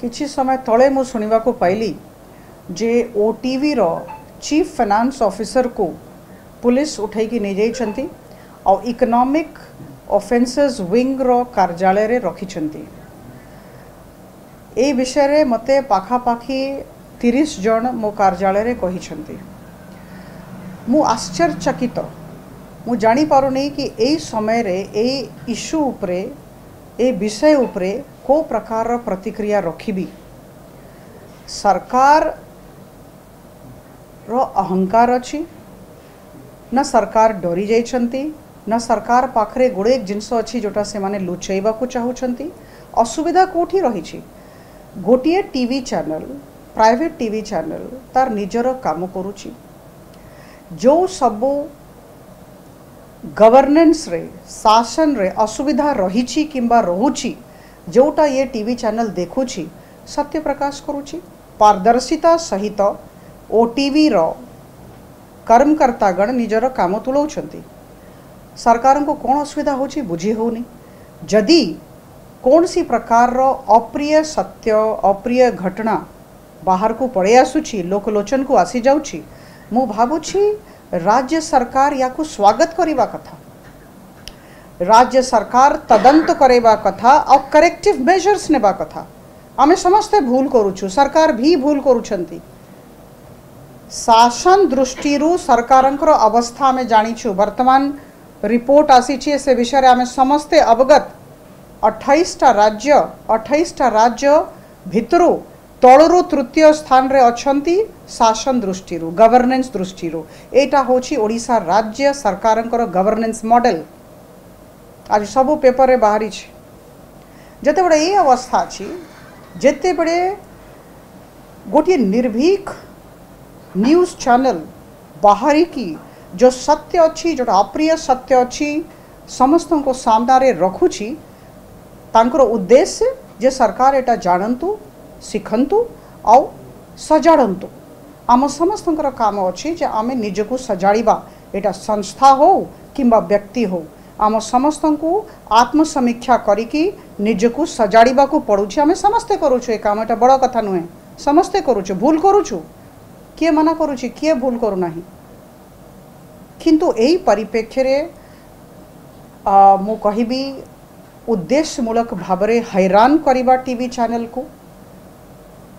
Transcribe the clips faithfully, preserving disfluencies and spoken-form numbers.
किछि समय तले मु सुनिवा को पाइली जे ओटीवी रो चीफ फाइनान्स ऑफिसर को पुलिस उठाई की नै जाई छंती और इकोनॉमिक ऑफेंसेस विंग रो कार्यालय रे रखी छंती। ए विषय रे मते पाखापाखी तीस जन मो कार्यालय रे कही छंती। मु आश्चर्यचकित मु जानी पारु नै कि ए समय रे ए इशू उपरे ए विषय उपरे को प्रकार प्रतिक्रिया रखी। सरकार रो अहंकार अच्छी ना सरकार डरी जाइछंती ना सरकार पाखरे गोड़े एक जिनस अच्छी जोटा से माने लुचाइबा को चाहूछंती। असुविधा कोठी रही गोटे TV channel private TV channel तार निजर काम करूची जो सबो गवर्नेंस रे शासन रे असुविधा रही किंबा रहुची जोटा ये टीवी चैनल देखुची सत्य प्रकाश करुची। पारदर्शिता सहित ओटीवी रो कर्मकर्तागण निजर काम तुलाउछंती। सरकार को कौन असुविधा होची बुझी होनी। जदि कौन सी प्रकार रो अप्रिय सत्य अप्रिय घटना बाहर को पड़े आसुची लोकलोचन को आसी जाउची मु भाबुची राज्य सरकार या को स्वागत करवा कथा। राज्य सरकार तदंत करवा कथा और करेक्टिव मेजर्स नेबा कथा। आमे समस्ते भूल करूछु सरकार भी भूल करूछंती। शासन दृष्टि रु सरकारंकर अवस्था आमे जानिछु। वर्तमान रिपोर्ट आसीची से विषय आमे समस्ते अवगत। अट्ठाईस टा राज्य अट्ठाईस टा राज्य भितरु तलरु तृतीय स्थान रे अछंती शासन दृष्टि रु गवर्नेंस दृष्टि रु। एटा होची ओडिशा राज्य सरकारंकर गवर्नेंस मॉडल। आज सबू पेपर रे बाहरी छी। जते बडे ए अवस्था छी जिते बड़े गोटे निर्भीक न्यूज चैनल बाहरी की जो सत्य अच्छी जो अप्रिय सत्य अच्छी समस्त को सामने रखुची। तांकर उद्देश्य जे सरकार एटा जानतु सिखंतु आउ सजाड़ू। आम समस्त काम अच्छी जे आम निजक सजाड़ा एटा संस्था हो किंबा व्यक्ति हो आम समस्त को आत्मसमीक्षा करिकी निजक सजाड़ा को पड़ूँ। आम समस्ते करूँ काम एटा बड़ कथा नुहे। समस्ते करूँ भूल करूँ किए मना करूँ किए भूल करूना किंतु यही परिप्रेक्षी मु कहबी उद्देश्यमूलक भाव में हैरान करवा टीवी चैनल को।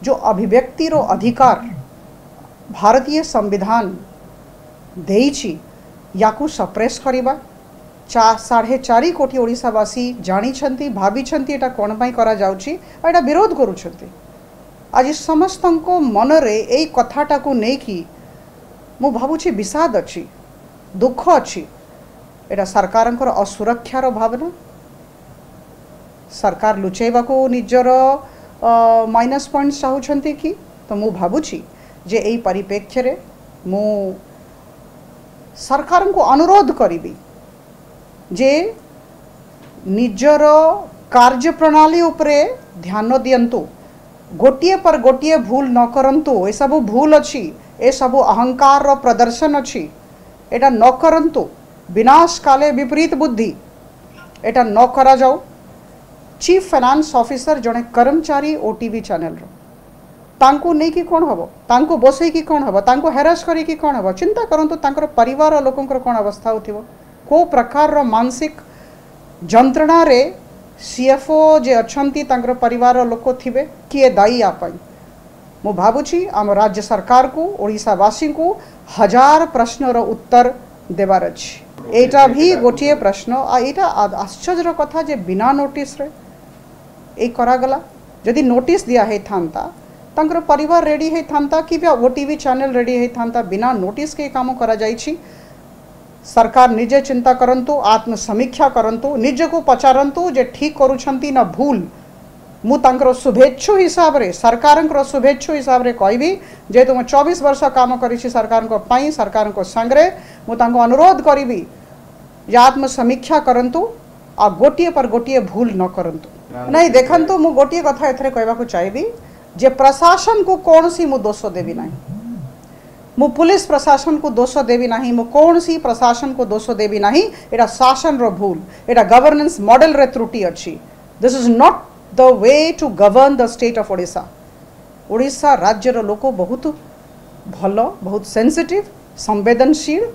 जो अभिव्यक्ति रो अधिकार भारतीय संविधान देइछि याकु सप्रेस करवा। चा साढ़े चारि कोटी ओडिशावासी जानी भावी एटा कोन पई करा जाउछि एटा विरोध करूछंती। आज समस्त मन रे एई कथाटा को नेकी मु भाबुछि विषाद अछि दुख अछि। एटा सरकारंकर असुरक्षा रो भावना। सरकार लुचेबा को निजर माइनस पॉइंट चाहूँगी कि तो मु भाबुची जे यही परिप्रेक्षी रे मु सरकार को अनुरोध करी जे निजर कार्य प्रणाली उपरे ध्यान दियंतु। गोटिए पर गोटिए भूल न करंतु। ए सबु भूल अच्छी ए सबु अहंकार रो प्रदर्शन अच्छी एटा न करंतु। विनाश काले विपरीत बुद्धि एटा न करा जाऊ। चीफ फाइनान्स ऑफिसर जड़े कर्मचारी ओटीवी चैनल तांको नहीं कि कौन हम तांको बसई कि कौन हम तांको हेरास करी कि कौन हम। चिंता करंतु तांकर परिवार लोकंकर कौन अवस्था होथिबो। को प्रकार रो मानसिक जंत्रणा रे सीएफओ जे अछंती तांकर परिवार लोक थिबे किए दायी आपाई। मु भाबुची आम राज्य सरकार को ओडिशावासी को हजार प्रश्न रो उत्तर देबार अछि। एटा भी गोटे प्रश्न आ एटा आश्चर्य कथा जे बिना नोटिस रे ए करा गला। जदि नोटिस दिया है थांता तांकर परिवार रेडी है थांता कि ओटीवी चैनल रेडी है थांता। बिना नोटिस के काम करा जाई छी। सरकार निजे चिंता करंतु आत्म समीक्षा करंतु निज को पचारंतु जे ठीक करूछंती ना भूल। मु तांकर शुभेच्छु हिसाब रे सरकारंकर शुभेच्छु हिसाब रे कहबी जे तुम चौबीस वर्ष काम करिछि सरकारंक पई सरकारंक संगरे मु तांको अनुरोध करिबी जे आत्म समीक्षा करंतु आ गोटिए पर गोटिए भूल न करंतु। नहीं देखंतु मु गोटे कथा एथरे कहबाकू चाहेबी जे प्रशासन को कौन सी मु दोष देबी नाही। मु पुलिस प्रशासन को दोष देबी नाही। मु कौन सी प्रशासन को दोष देबी नाही। एटा शासन रो भूल एटा गवर्नेंस मॉडल रे त्रुटि अछि। This is not the way to govern the state of Odisha. Odisha राज्य रो लोको बहुत भलो, बहुत सेंसिटिव, संवेदनशील,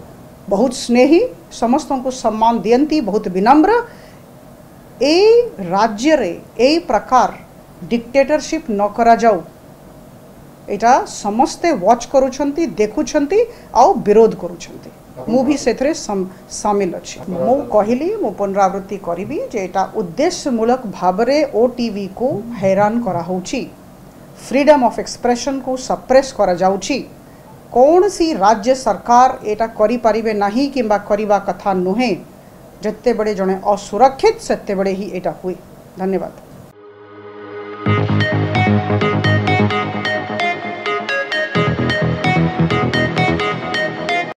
बहुत स्नेही, समस्त को सम्मान दियंती, बहुत विनम्र। ए राज्य रे ए प्रकार डिक्टेटरशिप न करा जाऊ, एटा समस्ते वॉच करूछंती, देखुछंती आ विरोध करूछंती। मु भी सेथरे शामिल अछि। मु कहली, मु पुनरावृत्ति करिबी जे एटा उद्देश्यमूलक भाबरे ओटीवी को हैरान करा होउछि, फ्रीडम ऑफ एक्सप्रेशन को सप्रेस करा जाउछि। कौन सी राज्य सरकार एटा करि परिबे नाही किबा करिबा कथा नुहे। जत्ते बड़े जने असुरक्षित सेत्ते बड़े ही एटा हुए। धन्यवाद।